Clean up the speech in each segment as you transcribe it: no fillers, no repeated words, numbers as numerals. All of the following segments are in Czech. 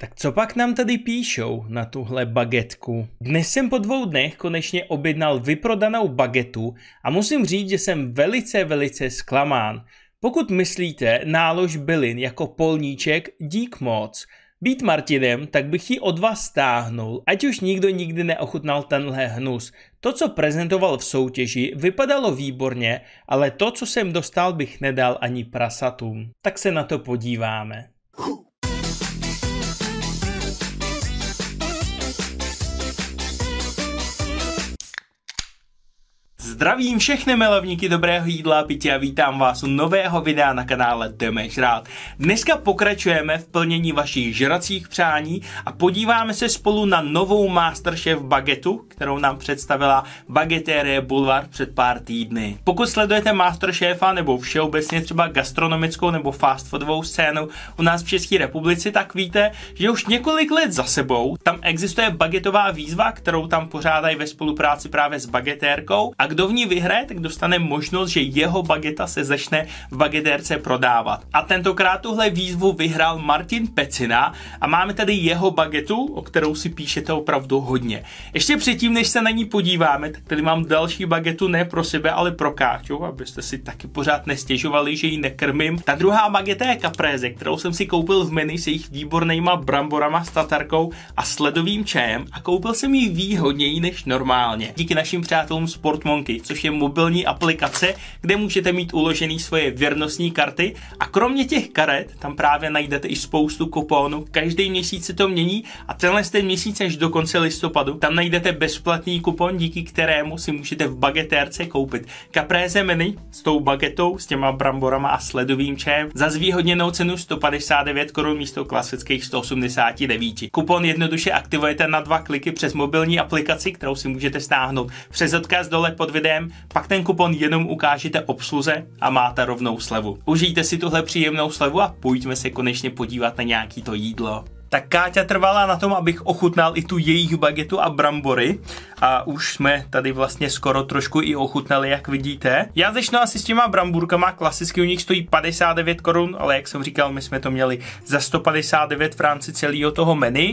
Tak co pak nám tady píšou na tuhle bagetku? Dnes jsem po 2 dnech konečně objednal vyprodanou bagetu a musím říct, že jsem velice zklamán. Pokud myslíte nálož bylin jako polníček, dík moc. Být Martinem, tak bych ji od vás stáhnul, ať už nikdo nikdy neochutnal tenhle hnus. To, co prezentoval v soutěži, vypadalo výborně, ale to, co jsem dostal, bych nedal ani prasatům. Tak se na to podíváme. Zdravím všechny milovníky dobrého jídla a pití a vítám vás u nového videa na kanále JdemeŽrát. Dneska pokračujeme v plnění vašich žracích přání a podíváme se spolu na novou Masterchef bagetu, kterou nám představila Bageterie Boulevard před pár týdny. Pokud sledujete Masterchefa nebo všeobecně třeba gastronomickou nebo fastfoodovou scénu u nás v České republice, tak víte, že už několik let za sebou tam existuje bagetová výzva, kterou tam pořádají ve spolupráci právě s bagetérkou, a kdo v ní vyhraje, tak dostane možnost, že jeho bageta se začne v bagetérce prodávat. A tentokrát tuhle výzvu vyhrál Martin Pecina a máme tady jeho bagetu, o kterou si píšete opravdu hodně. Ještě předtím, než se na ní podíváme, tak tady mám další bagetu, ne pro sebe, ale pro Káču, abyste si taky pořád nestěžovali, že ji nekrmím. Ta druhá bageta je kapréze, kterou jsem si koupil v menu se jejich výbornýma bramborama s tatarkou a sledovým čajem a koupil jsem ji výhodněji než normálně. Díky našim přátelům Sportmonky, což je mobilní aplikace, kde můžete mít uložený svoje věrnostní karty a kromě těch karet tam právě najdete i spoustu kuponů. Každý měsíc se to mění a tenhle ten měsíc až do konce listopadu tam najdete bezplatný kupon, díky kterému si můžete v bagetérce koupit kapréze menu s tou bagetou, s těma bramborama a sledovým čajem za zvýhodněnou cenu 159 Kč místo klasických 189 Kč. Kupon jednoduše aktivujete na 2 kliky přes mobilní aplikaci, kterou si můžete stáhnout přes odkaz dole pod videem, pak ten kupon jenom ukážete obsluze a máte rovnou slevu. Užijte si tuhle příjemnou slevu a pojďme se konečně podívat na nějaký to jídlo. Tak Káťa trvala na tom, abych ochutnal i tu jejich bagetu a brambory a už jsme tady vlastně skoro trošku i ochutnali, jak vidíte. Já začnu asi s těma bramburkama, klasicky u nich stojí 59 korun, ale jak jsem říkal, my jsme to měli za 159 v rámci celého toho menu.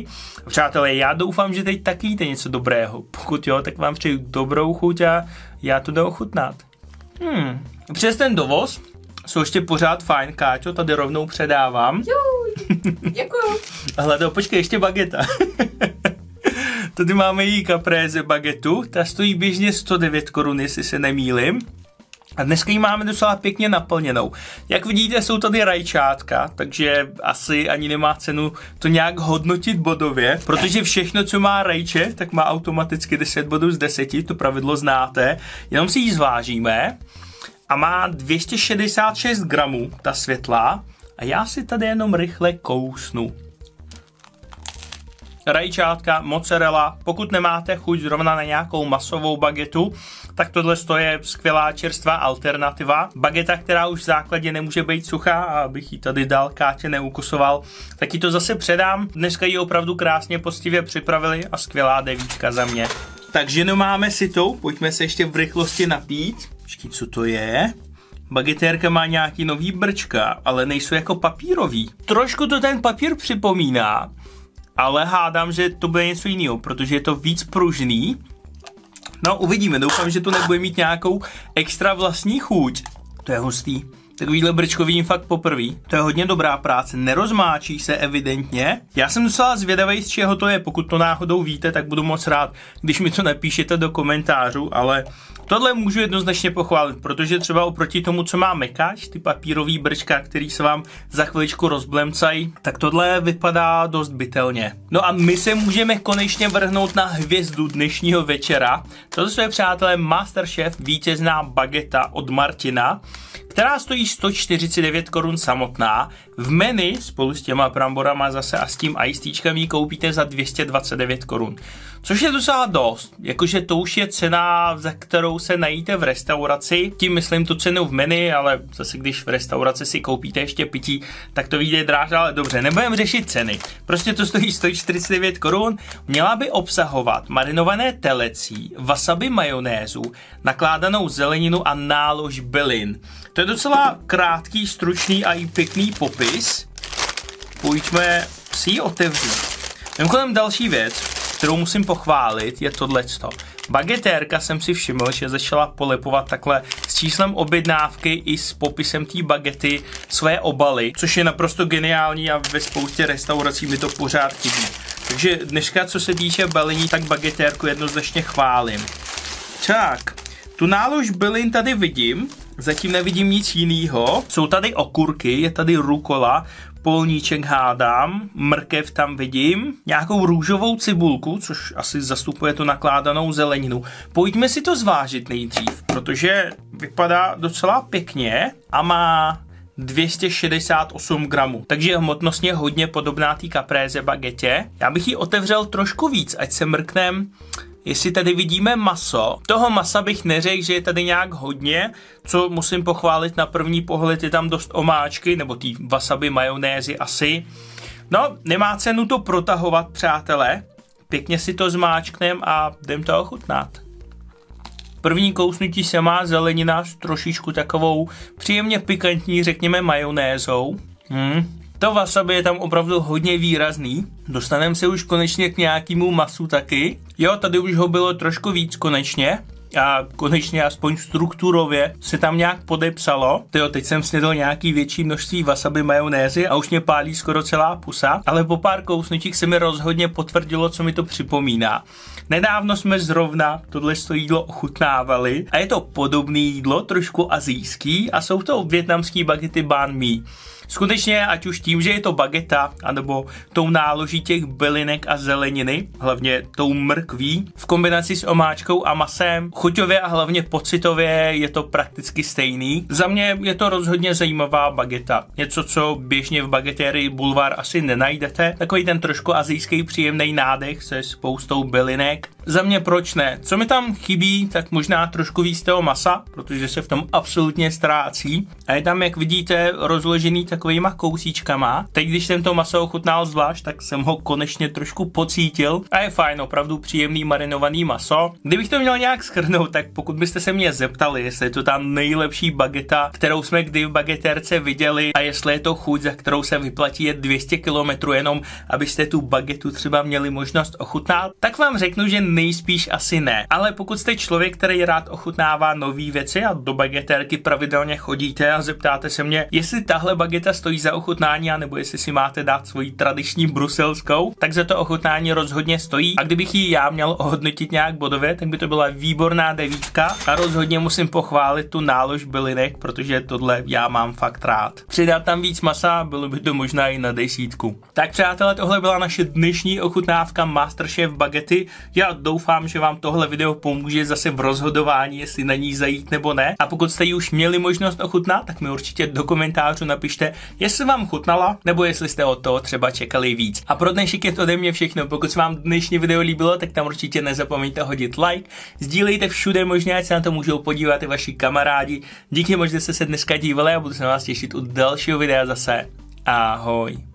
Přátelé, já doufám, že teď taky jíte něco dobrého. Pokud jo, tak vám přeju dobrou chuť a já to jdu ochutnat. Přes ten dovoz jsou ještě pořád fajn, Káčo, tady rovnou předávám. Děkuju. Hledo, počkej, ještě bageta. Tady máme její kapréze bagetu, ta stojí běžně 109 korun, jestli se nemýlim. A dneska ji máme docela pěkně naplněnou. Jak vidíte, jsou tady rajčátka, takže asi ani nemá cenu to nějak hodnotit bodově, protože všechno, co má rajče, tak má automaticky 10 bodů z 10, to pravidlo znáte, jenom si ji zvážíme. A má 266 gramů, ta světlá. A já si tady jenom rychle kousnu. Rajčátka, mozzarella, pokud nemáte chuť zrovna na nějakou masovou bagetu, tak tohle je skvělá čerstvá alternativa. Bageta, která už v základě nemůže být suchá, a abych ji tady dál Kátě neukusoval, tak ji to zase předám. Dneska ji opravdu krásně poctivě připravili a skvělá 9 za mě. Takže no, máme si to, pojďme se ještě v rychlosti napít. Počkej, co to je? Bagetérka má nějaký nový brčka, ale nejsou jako papírový. Trošku to ten papír připomíná, ale hádám, že to bude něco jiného, protože je to víc pružný. No, uvidíme, doufám, že to nebude mít nějakou extra vlastní chuť. To je hustý. Takovýhle brčko vidím fakt poprvý. To je hodně dobrá práce, nerozmáčí se evidentně. Já jsem docela zvědavý, z čeho to je, pokud to náhodou víte, tak budu moc rád, když mi to napíšete do komentářů, ale tohle můžu jednoznačně pochválit, protože třeba oproti tomu, co má Mekáč, ty papírový brčka, který se vám za chviličku rozblemcají, tak tohle vypadá dost bytelně. No a my se můžeme konečně vrhnout na hvězdu dnešního večera. Toto jsou, přátelé, Masterchef vítězná bageta od Martina, která stojí 149 korun samotná. V menu spolu s těma bramborama zase a s tím ajstýčkem ji koupíte za 229 korun. Což je docela dost, jakože to už je cena, za kterou se najíte v restauraci. Tím myslím tu cenu v menu, ale zase když v restauraci si koupíte ještě pití, tak to vyjde dráž, ale dobře, nebudeme řešit ceny. Prostě to stojí 149 korun. Měla by obsahovat marinované telecí, wasabi majonézu, nakládanou zeleninu a nálož bylin. To je docela krátký, stručný a i pěkný popis. Pojďme si ji otevřu. Mimochodem další věc, kterou musím pochválit, je tohleto. Bagetérka, jsem si všiml, že začala polepovat takhle s číslem objednávky i s popisem té bagety své obaly, což je naprosto geniální a ve spoustě restaurací mi to pořád chybí. Takže dneska, co se týče balení, tak bagetérku jednoznačně chválím. Tak, tu nálož bylin tady vidím, zatím nevidím nic jiného. Jsou tady okurky, je tady rukola, polníček hádám, mrkev tam vidím, nějakou růžovou cibulku, což asi zastupuje tu nakládanou zeleninu. Pojďme si to zvážit nejdřív, protože vypadá docela pěkně a má 268 gramů, takže je hmotnostně hodně podobná té kapréze bagetě. Já bych ji otevřel trošku víc, ať se mrknem, jestli tady vidíme maso. Toho masa bych neřekl, že je tady nějak hodně, co musím pochválit na první pohled, je tam dost omáčky, nebo té wasabi majonézy asi. No, nemá cenu to protahovat, přátelé, pěkně si to zmáčknem a jdem to ochutnat. První kousnutí se má zelenina s trošičku takovou příjemně pikantní, řekněme, majonézou. To wasabi je tam opravdu hodně výrazný. Dostaneme se už konečně k nějakému masu taky. Jo, tady už ho bylo trošku víc konečně. A konečně aspoň strukturově se tam nějak podepsalo. Tyjo, teď jsem snědl nějaký větší množství wasabi majonézy a už mě pálí skoro celá pusa. Ale po pár kousnutích se mi rozhodně potvrdilo, co mi to připomíná. Nedávno jsme zrovna tohle jídlo ochutnávali a je to podobné jídlo, trošku asijský, a jsou to vietnamské bagety Ban Mi. Skutečně, ať už tím, že je to bageta, anebo tou náloží těch bylinek a zeleniny, hlavně tou mrkví, v kombinaci s omáčkou a masem, chuťově a hlavně pocitově je to prakticky stejný. Za mě je to rozhodně zajímavá bageta. Něco, co běžně v Bageterii Boulevard asi nenajdete. Takový ten trošku asijský příjemný nádech se spoustou bylinek. Za mě proč ne? Co mi tam chybí, tak možná trošku víc toho masa, protože se v tom absolutně ztrácí. A je tam, jak vidíte, rozložený takovýma kousíčkama. Teď, když jsem to maso ochutnal zvlášť, tak jsem ho konečně trošku pocítil a je fajn, opravdu příjemný marinovaný maso. Kdybych to měl nějak shrnout, tak pokud byste se mě zeptali, jestli je to ta nejlepší bageta, kterou jsme kdy v bagetérce viděli, a jestli je to chuť, za kterou se vyplatí jet 200 km jenom, abyste tu bagetu třeba měli možnost ochutnat, tak vám řeknu, že nejspíš asi ne. Ale pokud jste člověk, který rád ochutnává nové věci a do bagetérky pravidelně chodíte a zeptáte se mě, jestli tahle bageta stojí za ochutnání, anebo jestli si máte dát svoji tradiční bruselskou, tak za to ochutnání rozhodně stojí. A kdybych ji já měl ohodnotit nějak bodově, tak by to byla výborná 9 a rozhodně musím pochválit tu nálož bylinek, protože tohle já mám fakt rád. Přidat tam víc masa, bylo by to možná i na 10. Tak přátelé, tohle byla naše dnešní ochutnávka Masterchef bagety. Já doufám, že vám tohle video pomůže zase v rozhodování, jestli na ní zajít nebo ne. A pokud jste ji už měli možnost ochutnat, tak mi určitě do komentářů napište, jestli vám chutnala, nebo jestli jste od toho třeba čekali víc. A pro dnešek je to ode mě všechno. Pokud se vám dnešní video líbilo, tak tam určitě nezapomeňte hodit like. Sdílejte všude možně, ať se na to můžou podívat i vaši kamarádi. Díky moc, že jste se dneska dívali, a budu se na vás těšit u dalšího videa zase. Ahoj.